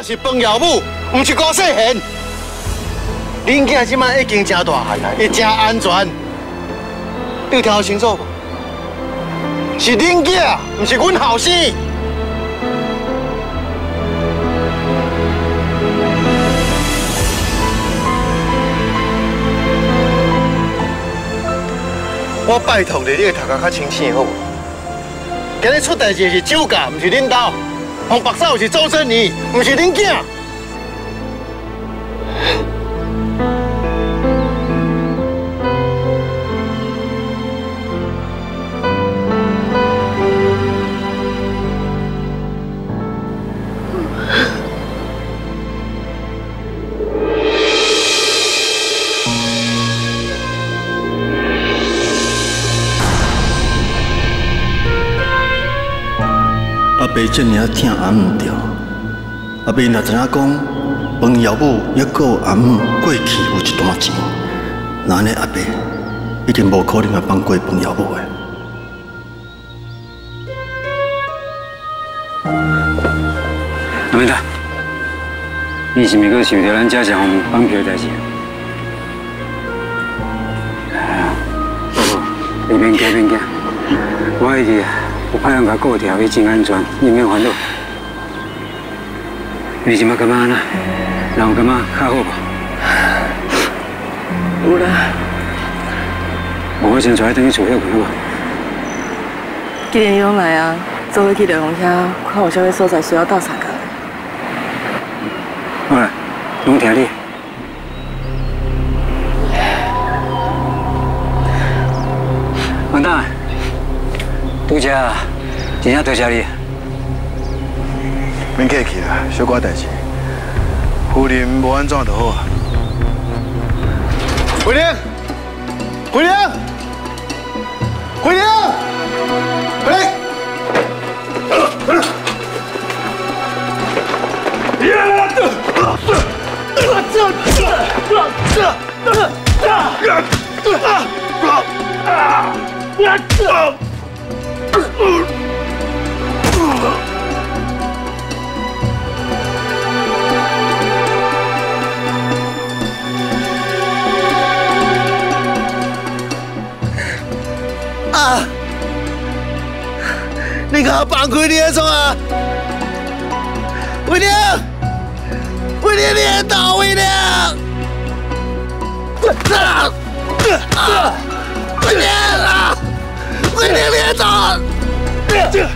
我是饭后母，唔是郭世贤。恁囝即卖已经真大汉啦，会真安全。你听清楚无？是恁囝，唔是阮后生。 我拜托你，你个头壳较清醒好无？今日出代志是酒驾，唔是恁家；红白嫂是周珍妮，唔是恁囝。阿伯这么疼阿姆着，阿伯若知影讲，饭后母还顾阿姆过去有一段情，那呢阿伯一定无可能啊放过饭后母的。阿妹仔，你是毋是阁想着咱家乡放票代志？哎呀，不，你免惊，免惊，我一直。 有歹人甲顾着，伊真安全，你免烦恼。你即摆感觉安那？人有感觉较好无？有啦。我先带你回去厝歇困好无？既然你拢来啊，做伙去雷洪遐看有啥物所在需要斗相共。好啦，拢听你。王大。 杜姐，真正多谢你。免客气啦，小可代志，夫人无安怎就好。桂玲，桂玲，桂玲，桂玲。啊！你给我放开你的手啊！伟宁，伟宁，你在倒伟宁！啊！伟宁啊！伟宁，你在倒！ 威廉，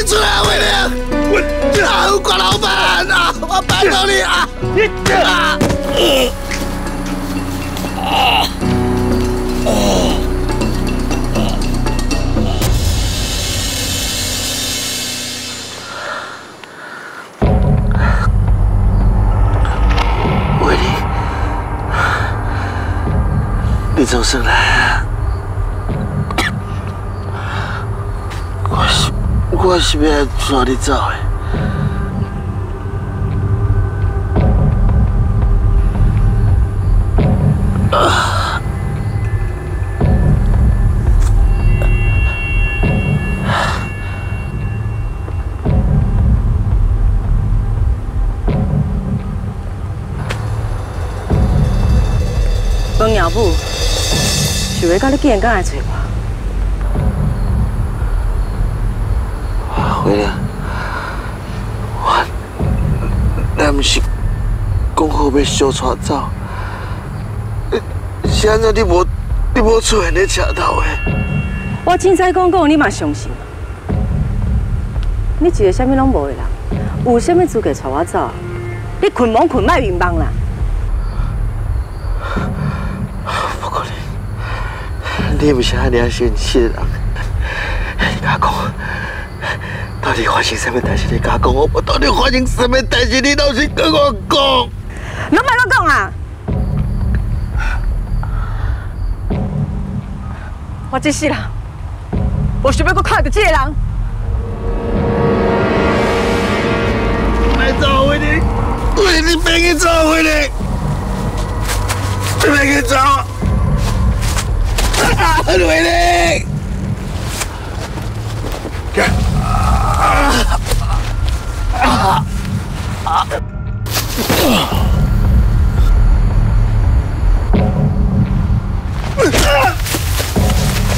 你出来！威廉，啊，我管老板啊，我拜托你啊！你啊！威廉，你总算来啊！ 我是要带你走的。饭后母，想要甲你见敢会找我？ 慧玲，我，咱不是讲好要相带走，是安怎你无出现在车头的？我凊彩讲，你嘛相信？你一个啥物拢无的人，有啥物资格带我走？你困懵困，莫眠梦啦！不可能，你不是遐尔神奇的人，你甲我讲。 到底发生什么代志？你甲我讲，我到底发生什么代志？你老是跟我讲，侬莫乱讲啊！我这世人，我想要阁看到这个人。别走，威宁，威宁，别去走，威宁，别去走，啊，威宁，看。 啊啊啊！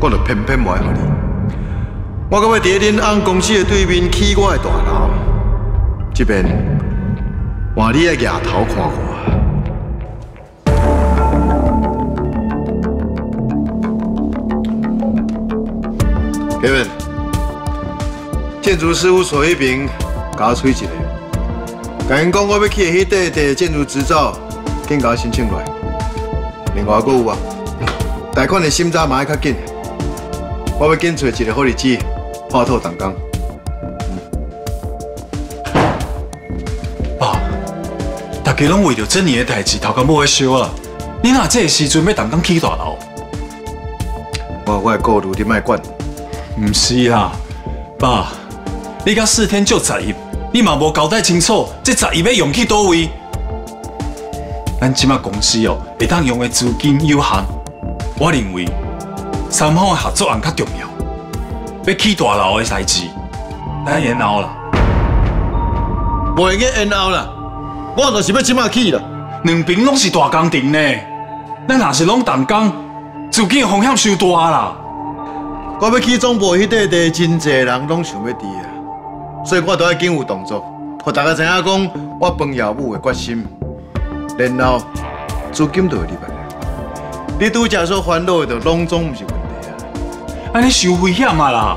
我著偏偏卖予你。我阁要伫恁翁公司的对面起我的大楼，这边换你的抬头看我。Kevin， 建筑事务所迄边甲我催一下，甲因讲我要起的迄块地建筑执照，紧甲我申请落来。 另外阁有啊，贷款的审查嘛要较紧，我要紧找一个好日子，破土动工。爸，大家拢为着这年的代志头壳无咧烧啊！你哪这个时阵要动工起大楼？我的顾虑你莫管。唔是啊，爸，你甲四天就十一，你嘛无交代清楚，这十一要用去倒位？ 咱即马公司哦，会当用的资金有限，我认为三方的合作案较重要。要起大楼的代志，咱延后啦，袂用延后啦，我就是要即马起啦。两边拢是大工程呢，咱若是拢动工，资金风险伤大啦。我要起总部迄块地，真侪人拢想要挃啊，所以我都要紧有动作，互大家知影讲我崩业务的决心。 然后资金就会入来，你拄则所烦恼的，拢总唔是问题啊。安尼太危险啊啦！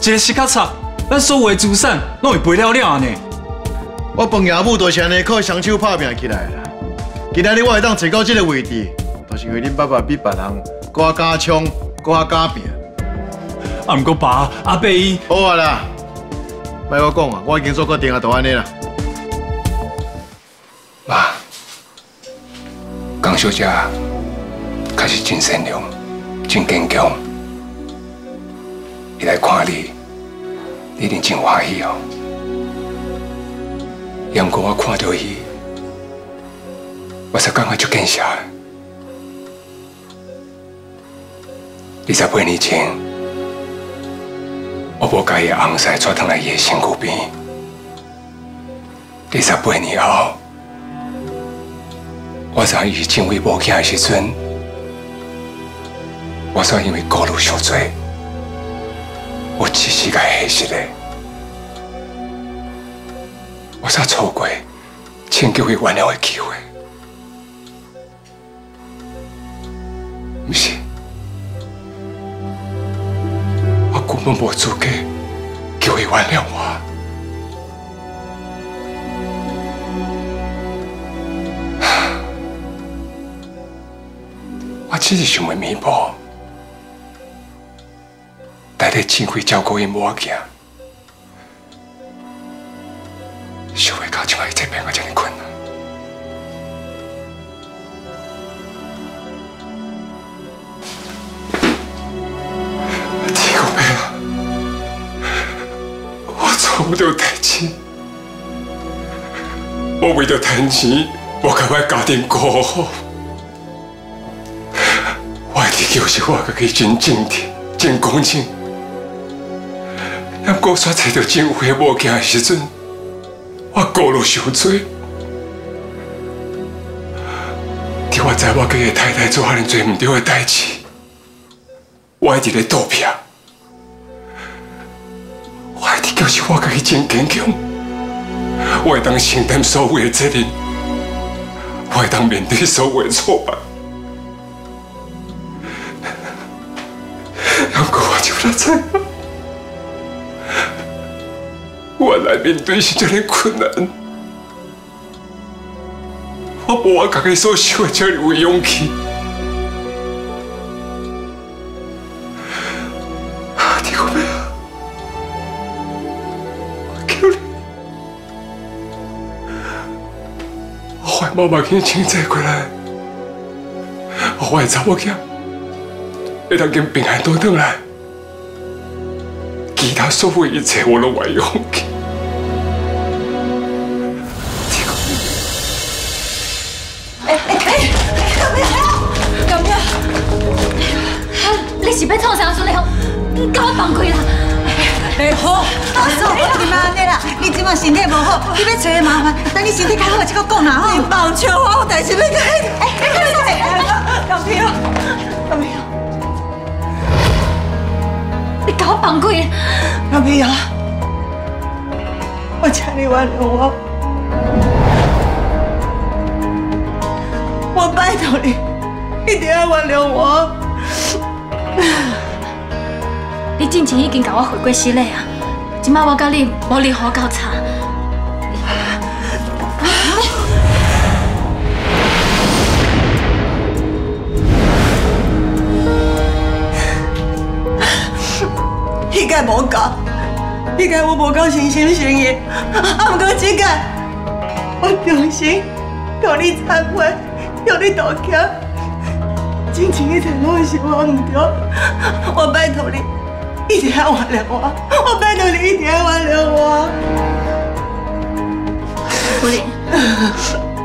一个失脚擦，咱所有的资产拢会赔了了呢。我饭业务就是安尼靠双手拍拼起来啦。今仔日我会当坐到这个位置，就是因为恁爸爸比别人搁较敢冲，搁较敢拼。啊，唔过爸阿伯伊好啊啦，卖我讲啊，我已经做决定啊，就安尼啦。爸。 江小姐确实真善良、真坚强。伊来看你，你一定真欢喜哦。也毋过我看到伊，我才感觉足见笑。28年前，我无甲伊翁婿带倒来伊的身躯边。28年后。 我知伊是真为无囝的时阵，我煞因为顾虑伤多，我一时甲下失嘞，我煞错过拯救伊原谅的机会。不是，我根本无资格叫伊原谅我。 我只是想要弥补，代替智慧照顾因某仔，想袂到像伊这边个这么困难。天公伯啊，我做不到代志，我为着趁钱，我甲我家庭过好。 就是我家己真正直、真公正，但我煞找到真有诶某囝诶时阵，我顾虑伤多。伫我知我家己太太做遐尼侪毋对诶代志，我一直咧逃避，我一直叫是我家己真坚强，我会当承担所有诶责任，我会当面对所有诶挫败。 我来面对是遮尼困难，我无我家己所想的遮尼有勇气。啊，天公伯啊，我求你，我怀某目镜清洗过来，我的查某囝会当跟平安倒转来，其他所有一切我拢愿意放弃。你是要创啥？孙丽红，你给我放开啦！哎，好，阿嫂，你莫安尼啦，你即马身体无好，你要找伊麻烦，等你身体较好再搁讲啦吼。放笑话，但是要讲，老皮啊，你给我放开！老皮啊，我请你原谅我，我拜托你，一定要原谅我。 你之前已经甲我回过失礼啊，即摆我甲你无任何交叉。迄个无教，迄个我无教诚心诚意，啊，毋过即个我重新向你忏悔，向你道歉。 之前迄条路是我唔对，我拜托你一定要原谅我，我拜托你一定要原谅我。夫人，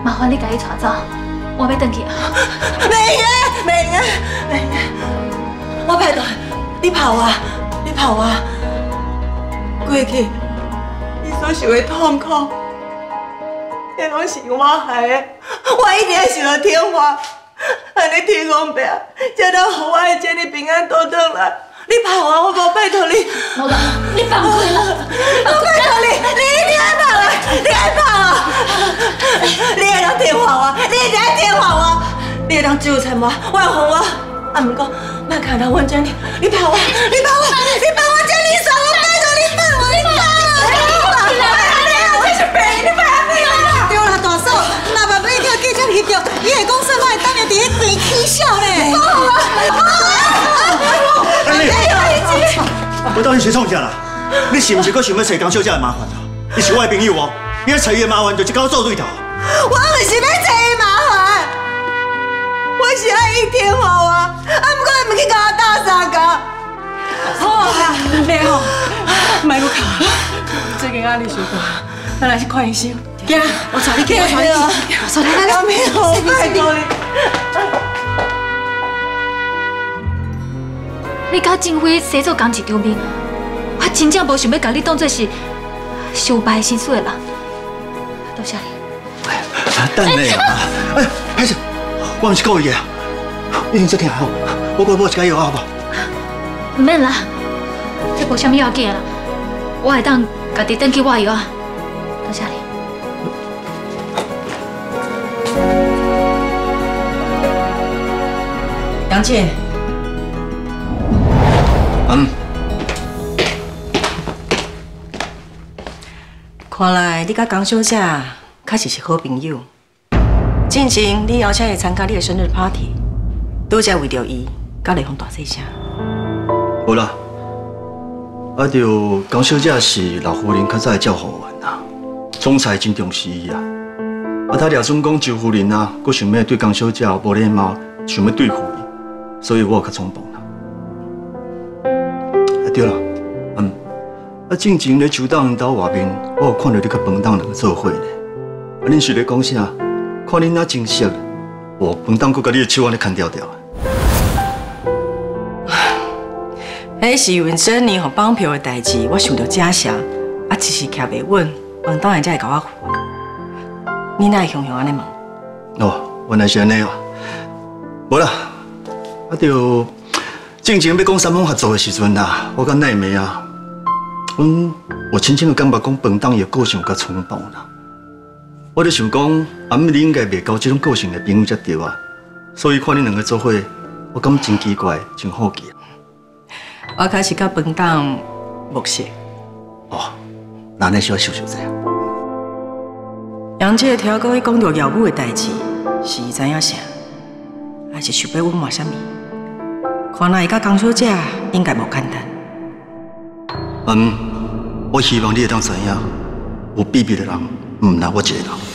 麻烦你甲伊带走，我要回去啊。袂个，我拜托你抱我，过去你所受的痛苦，迄拢是我害的，我一定要受到天罚。 安尼天公伯，才能让我的姐你平安倒转来。你怕我，我无拜托你。我讲，你放开了，我拜托你，你爱放啊，你爱放啊，你会当听话我，你一定要听话我，你会当纠缠我，我会哄我。啊，不过，别看到我姐你，你怕我，你怕我，你把我姐你送，我拜托你放我，你放我，你放我，我是白，你放。 伊会讲说我会当着伫咧边起笑咧。我到底是创啥啦？你是毋是搁想要找江小姐的麻烦啊？伊是我的朋友哦，你要找伊的麻烦，就是跟我做对头。我唔是要找伊麻烦，我是爱伊听话啊。啊，不过伊唔去跟我打相共。好啦，袂好，莫阁哭。最近压力上大，咱来去看医生。 行，我带你去，我带你去。我说来，阿妹，我拜托你。你甲金辉生做同一张面，我真正无想要把你当作是受白薪水的人。多谢你。哎，等下啊！哎，海子，我唔是故意的，已经足痛了，我过去买一间药好不好？唔免啦，这无啥物要紧啦，我会当家己等去买药啊。多谢你。 杨姐，看来你甲江小姐确实是好朋友。进前你邀请伊参加你的生日 party， 都才为着伊，甲丽芳大细声。无啦，啊，着江小姐是老夫人较早的照护员啦，总裁真重视伊啊。啊，他俩准讲周夫人啊，佫想要对江小姐无礼貌，想要对付伊。 所以我较冲动啦。啊对了，啊进前咧树洞兜外面，我有看到你甲饭桶两个做伙咧。啊恁是咧讲啥？看恁哪真熟，我饭桶阁甲你的手安尼牵条条。迄是因为珍妮和绑票的代志，我受到正邪，啊一时徛袂稳，饭桶人才会甲我扶。你哪会雄雄安尼问？哦，原来是安尼啊。无啦。 啊，就正经要讲三方合作的时阵啊，我甲奈美啊，我深深的感觉讲，本党的个性较冲动啦。我咧想讲，阿妹你应该袂交这种个性的朋友才对啊。所以看恁两个做伙，我感觉真奇怪，真好奇。我开始甲本党陌生。哦，那恁需要想想者。杨姐听讲伊讲到业务的代志，是伊知影啥，还是想要我骂啥物？ 看来伊甲江小姐应该无简单。我希望你会当知影，有秘密的人，毋是我一个人。